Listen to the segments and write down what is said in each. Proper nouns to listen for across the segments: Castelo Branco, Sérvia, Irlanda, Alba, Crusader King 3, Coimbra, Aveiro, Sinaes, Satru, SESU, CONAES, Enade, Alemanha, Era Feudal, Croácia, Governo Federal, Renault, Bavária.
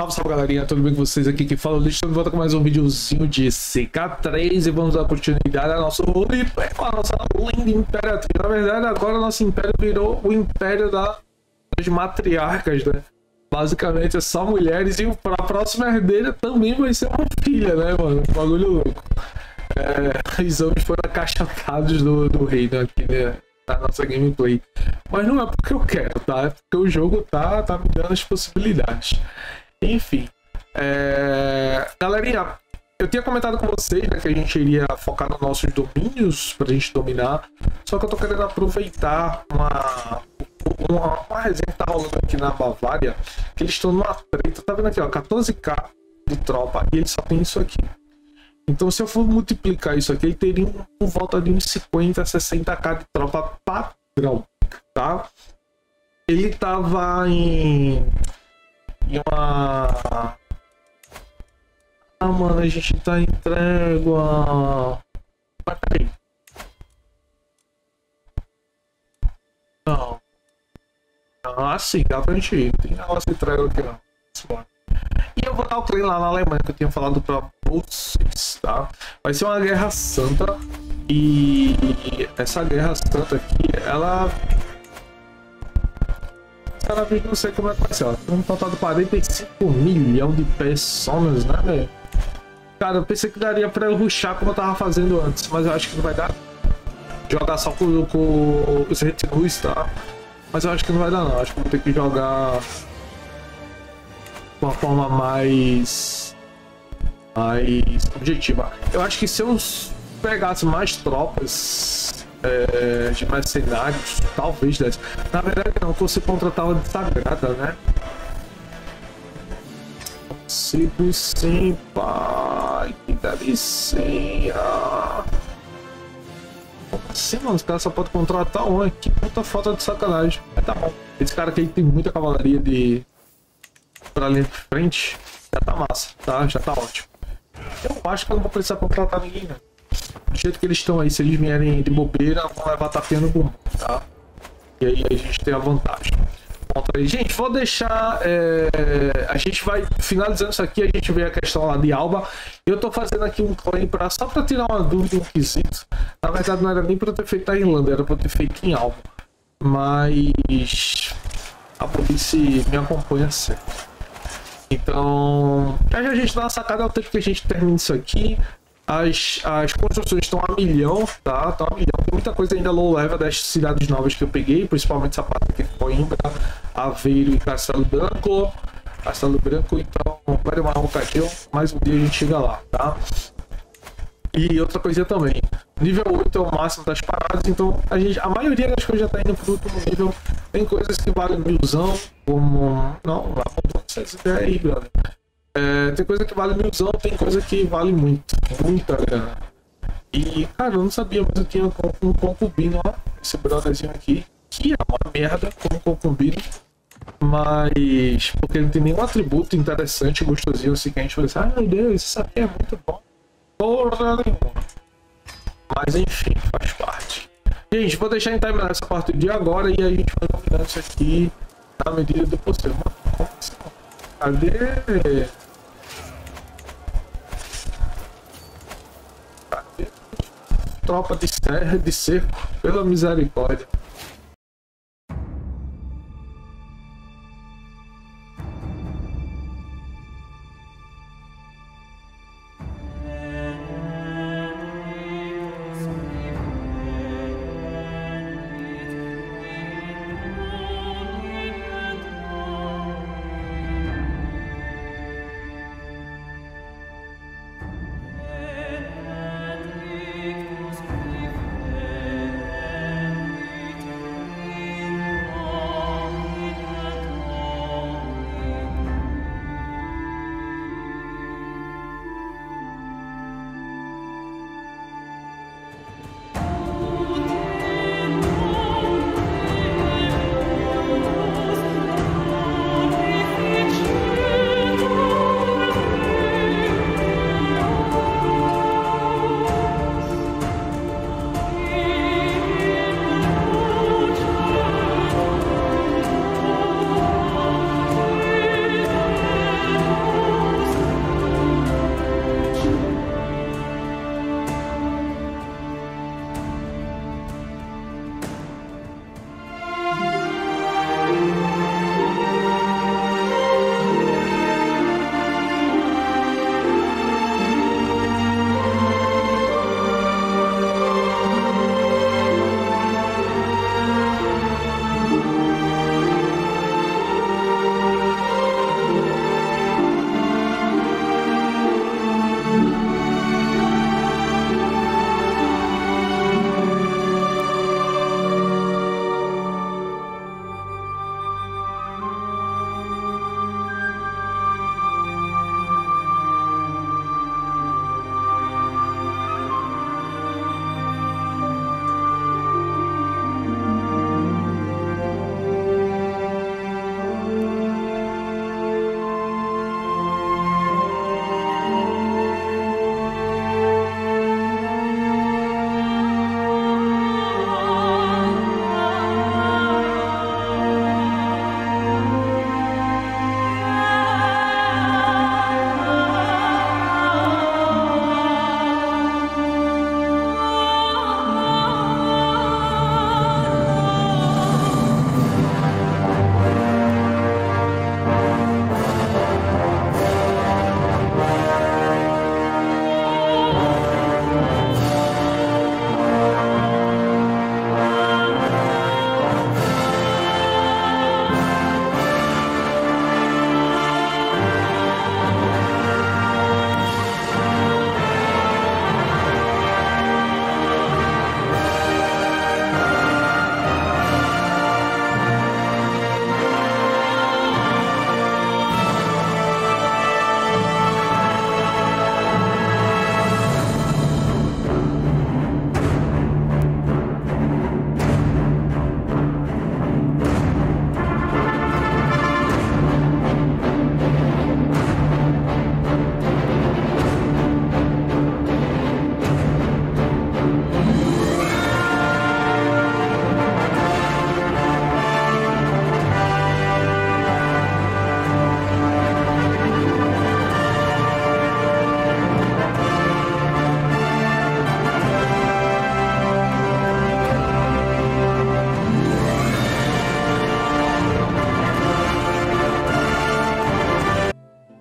Salve, salve galerinha, tudo bem com vocês? Aqui que fala, deixa eu voltar com mais um videozinho de CK3 e vamos dar continuidade ao nosso replay com a nossa linda imperatriz. Na verdade, agora nosso império virou o império das matriarcas, né? Basicamente é só mulheres e a próxima herdeira também vai ser uma filha, né, mano? Um bagulho louco. Os homens foram acachatados do reino aqui, né? Da nossa gameplay. Mas não é porque eu quero, tá? É porque o jogo tá me dando as possibilidades. Enfim, galerinha, eu tinha comentado com vocês, né, que a gente iria focar nos nossos domínios pra gente dominar, só que eu tô querendo aproveitar uma resenha que tá rolando aqui na Bavária, que eles estão numa treta, tá vendo aqui, ó, 14k de tropa e ele só tem isso aqui. Então se eu for multiplicar isso aqui, ele teria por volta de uns 50, 60k de tropa padrão, tá? Ele tava em uma... Ah, mano, a gente tá em trégua. Mas peraí. Não. Ah, sim, dá pra gente ir. Tem negócio de trégua aqui, não. E eu vou dar o trem lá na Alemanha, que eu tinha falado pra vocês, tá? Vai ser uma guerra santa. E essa guerra santa aqui, ela... Cada vez não sei como é que vai ser, ó. Tem um total de 45 milhões de pessoas, né, velho? Cara, eu pensei que daria pra eu rushar como eu tava fazendo antes, mas eu acho que não vai dar. Jogar só com os retinus, tá? Mas eu acho que não vai dar, não. Eu acho que vou ter que jogar de uma forma mais objetiva. Eu acho que se eu pegasse mais tropas de mercenários, talvez desse. Na verdade não, que você contratava de sagrada, né? Consigo sim, pai, que delicinha. Assim, mano, os caras só podem contratar um, que puta falta de sacanagem. Mas tá bom, esse cara aqui tem muita cavalaria de... pra linha de frente, já tá massa, tá? Já tá ótimo. Eu acho que eu não vou precisar contratar ninguém, né? Do jeito que eles estão aí, se eles vierem de bobeira, vão levar tapinha no burro, tá? E aí a gente tem a vantagem. Pronto, aí, gente, vou deixar... A gente vai finalizando isso aqui, a gente vê a questão lá de Alba. Eu tô fazendo aqui um claim só pra tirar uma dúvida, um quesito. Na verdade não era nem pra eu ter feito na Irlanda, era pra eu ter feito em Alba. Mas... a polícia me acompanha sempre. Então... a gente dá uma sacada ao tempo que a gente termina isso aqui. As construções estão a milhão, tá? Estão a milhão. Tem muita coisa ainda low level das cidades novas que eu peguei, principalmente essa parte aqui de Coimbra, Aveiro e Castelo Branco. Castelo Branco, então, vai demorar um bocadinho, mas um dia a gente chega lá, tá? E outra coisa também, nível 8 é o máximo das paradas, então a maioria das coisas já tá indo pro último nível. Tem coisas que valem milzão, como... não, não sei se é aí, brother. Tem coisa que vale milzão, tem coisa que vale muito, muita grana. E, cara, eu não sabia, mas eu tinha um concubino, ó, esse brotherzinho aqui, que é uma merda como concubino, mas porque ele não tem nenhum atributo interessante, gostosinho, assim, que a gente vai dizer, ai meu Deus, isso aqui é muito bom, porra nenhuma. Mas enfim, faz parte. Gente, vou deixar em time essa parte do dia agora e a gente vai dominar isso aqui na medida do possível. Cadê? Tropa de serra, de cerco, pela misericórdia.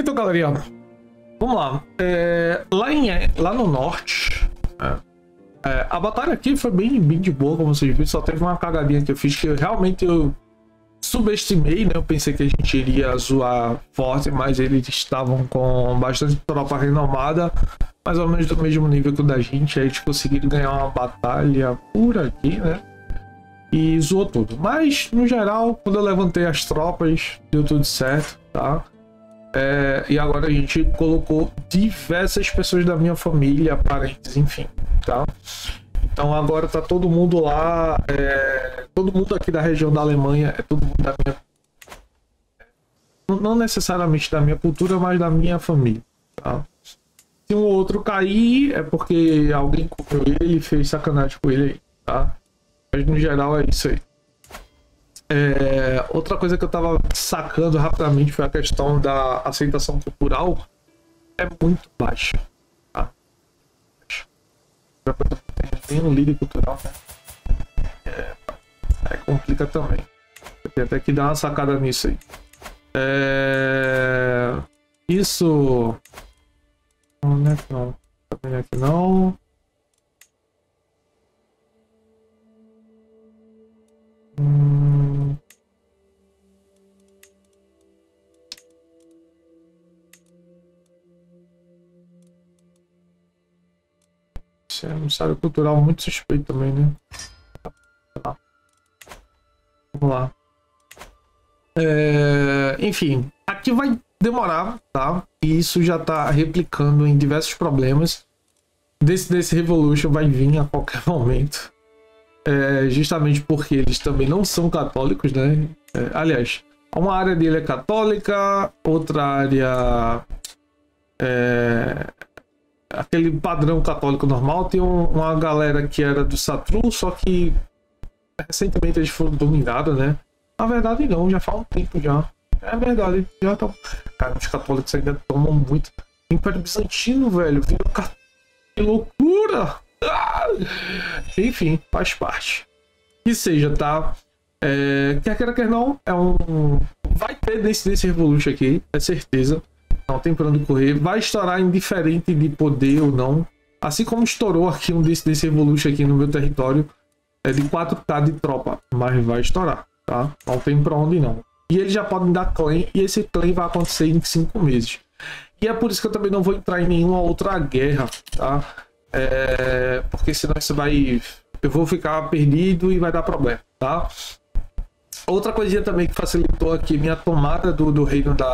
Então, galerinha, vamos lá. Lá no norte, a batalha aqui foi bem de boa, como vocês viram. Só teve uma cagadinha que eu fiz, que eu realmente subestimei, né? Eu pensei que a gente iria zoar forte, mas eles estavam com bastante tropa renomada, mais ou menos do mesmo nível que o da gente. Aí eles conseguiram ganhar uma batalha por aqui, né? E zoou tudo. Mas, no geral, quando eu levantei as tropas, deu tudo certo, tá? E agora a gente colocou diversas pessoas da minha família, parentes, enfim, tá? Então agora tá todo mundo lá, todo mundo aqui da região da Alemanha, todo mundo da minha... Não necessariamente da minha cultura, mas da minha família, tá? Se um ou outro cair, é porque alguém comprou ele e fez sacanagem com ele aí, tá? Mas no geral é isso aí. Outra coisa que eu tava sacando rapidamente foi a questão da aceitação cultural. É muito baixa, tá? Tem um líder cultural, né? Complica também. Eu tenho até que dar uma sacada nisso aí. Isso... Não é que não. Também aqui não. Isso é um cenário cultural muito suspeito também, né? Tá. Vamos lá. Enfim, aqui vai demorar, tá? E isso já tá replicando em diversos problemas. Desse Revolution vai vir a qualquer momento. Justamente porque eles também não são católicos, né? Aliás, uma área dele é católica, outra área aquele padrão católico normal. Tem uma galera que era do Satru, só que recentemente eles foram dominados, né? Na verdade não, já faz um tempo já. É verdade, já estão... Cara, os católicos ainda tomam muito. Império Bizantino, velho, que loucura! Enfim, faz parte. Que seja, tá? Quer não, vai ter desse Revolution aqui, é certeza. Não tem pra onde correr. Vai estourar indiferente de poder ou não. Assim como estourou aqui um desse Revolution aqui no meu território. É de 4k de tropa, mas vai estourar, tá? Não tem pra onde não. E eles já podem dar claim, e esse claim vai acontecer em 5 meses. E é por isso que eu também não vou entrar em nenhuma outra guerra, tá? Porque senão isso vai... Eu vou ficar perdido e vai dar problema, tá? Outra coisinha também que facilitou aqui minha tomada do reino da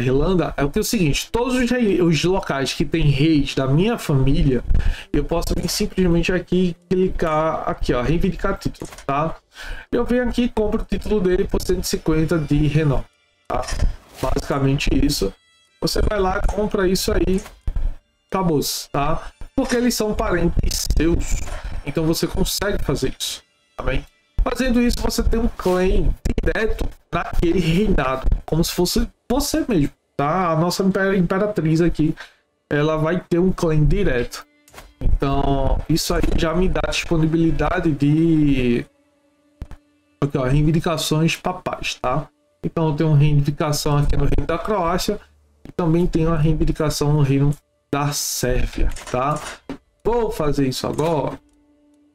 Irlanda é o seguinte: todos os locais que tem reis da minha família, eu posso simplesmente aqui clicar aqui, ó, reivindicar título, tá? Eu venho aqui e compro o título dele por 150 de Renault, tá? Basicamente isso. Você vai lá, compra isso aí, acabou, tá? Porque eles são parentes seus, então você consegue fazer isso, tá bem? Fazendo isso, você tem um claim direto naquele reinado, como se fosse você mesmo, tá? A nossa imperatriz aqui, ela vai ter um claim direto. Então, isso aí já me dá disponibilidade de... Aqui, ó, reivindicações papais, tá? Então, eu tenho uma reivindicação aqui no reino da Croácia e também tenho uma reivindicação no reino da Sérvia, tá? Vou fazer isso agora?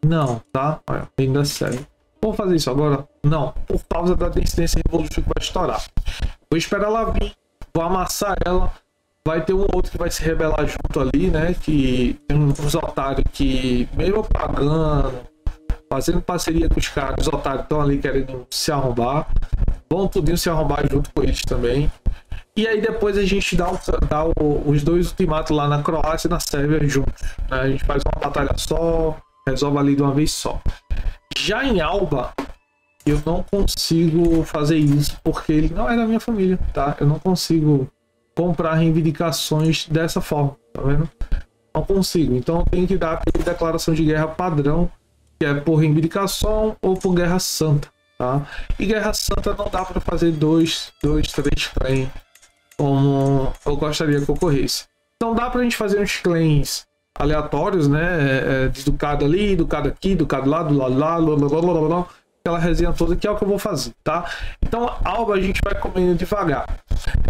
Não, tá? Olha, reino da Sérvia. Vou fazer isso agora? Não, por causa da descendência revolucionária que vai estourar. Vou esperar ela vir, vou amassar ela. Vai ter um outro que vai se rebelar junto ali, né? Que tem uns otários que, meio pagando, fazendo parceria com os caras, os otários estão ali querendo se arrombar. Vão tudinho se arrombar junto com eles também. E aí depois a gente dá os dois ultimatos lá na Croácia e na Sérvia juntos, né? A gente faz uma batalha só, resolve ali de uma vez só. Já em Alba, eu não consigo fazer isso porque ele não é da minha família, tá? Eu não consigo comprar reivindicações dessa forma, tá vendo? Não consigo. Então tem que dar aquela declaração de guerra padrão, que é por reivindicação ou por guerra santa, tá? E guerra santa não dá para fazer três claims como eu gostaria que ocorresse. Então dá pra gente fazer uns claims aleatórios, né? Deducado ali, educado aqui, educado lá, do lado lá, blá, aquela resenha toda, que é o que eu vou fazer, tá? Então, Alba a gente vai comendo devagar.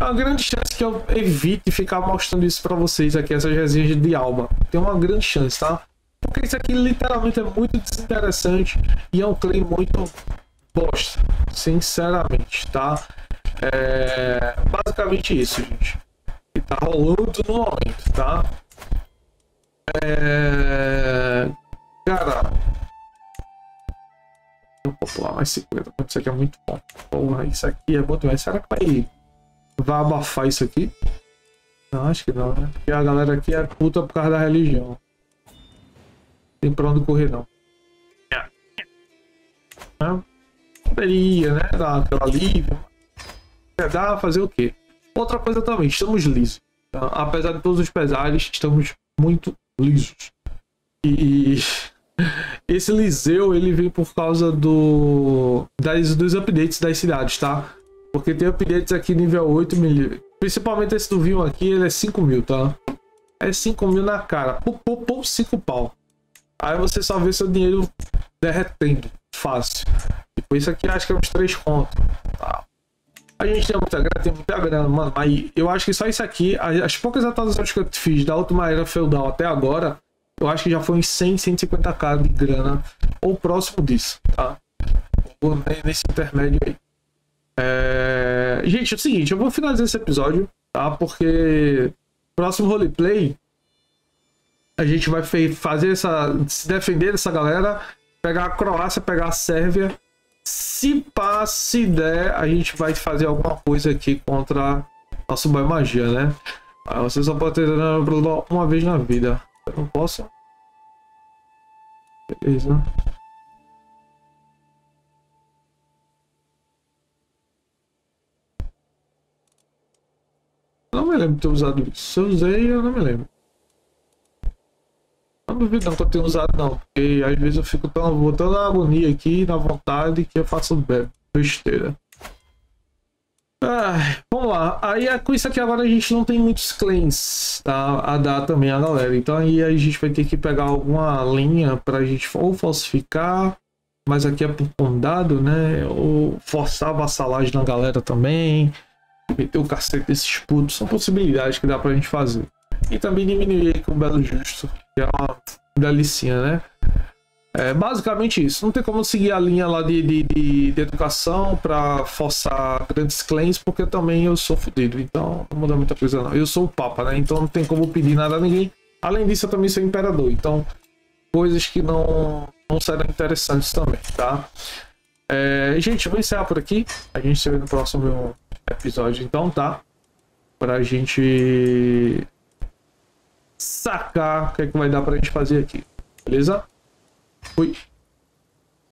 É uma grande chance que eu evite ficar mostrando isso para vocês aqui, essas resenhas de Alba. Tem uma grande chance, tá? Porque isso aqui literalmente é muito desinteressante e é um claim muito bosta, sinceramente, tá? É basicamente isso, gente, que tá rolando no momento, tá? Cara, eu vou pular mais 50, isso aqui é muito bom. Porra, isso aqui é bom demais. Será que vai abafar isso aqui? Não, acho que não, né? Porque a galera aqui é puta por causa da religião. Tem pra onde correr, não. Poderia, né? Dar aquela alívio. Dá fazer o quê? Outra coisa também, estamos lisos. Tá? Apesar de todos os pesares, estamos muito lisos. E esse liseu, ele vem por causa dos updates das cidades, tá? Porque tem updates aqui nível 8 mil. Principalmente esse do vinho aqui, ele é 5 mil, tá? É 5 mil na cara. Pô, 5 pau. Aí você só vê seu dinheiro derretendo. Fácil. Depois isso aqui acho que é uns 3 contos. Tá? A gente tem muita grana, mano. Mas eu acho que só isso aqui, as poucas atualizações que eu fiz da última era feudal até agora, eu acho que já foi uns 100, 150k de grana. Ou próximo disso, tá? Ou nesse intermédio aí. Gente, é o seguinte, eu vou finalizar esse episódio, tá? Porque próximo roleplay a gente vai fazer essa, se defender dessa galera, pegar a Croácia, pegar a Sérvia. Se pá, se der, a gente vai fazer alguma coisa aqui contra a Subai Magia, né? Você só pode ter uma vez na vida. Eu não posso. Beleza. Não me lembro de ter usado isso. Se eu usei, eu não me lembro. Não duvido não que eu tenha usado não. Porque às vezes eu fico tão botando a agonia aqui, na vontade, que eu faço besteira. Vamos lá. Aí com isso aqui agora a gente não tem muitos claims, tá? A dar também a galera. Então aí a gente vai ter que pegar alguma linha pra gente ou falsificar. Mas aqui é por condado, né? Ou forçar a vassalagem na galera também. Meter o cacete desses putos, são possibilidades que dá pra gente fazer. E também diminuir com o Belo Justo, que é uma delicinha, né? É basicamente isso. Não tem como seguir a linha lá de educação pra forçar grandes claims, porque também eu sou fodido, então não muda muita coisa não. Eu sou o Papa, né? Então não tem como pedir nada a ninguém. Além disso, eu também sou imperador, então coisas que não serão interessantes também, tá? Gente, eu vou encerrar por aqui. A gente se vê no próximo episódio, então, tá? Pra gente sacar o que é que vai dar pra gente fazer aqui, beleza? Fui!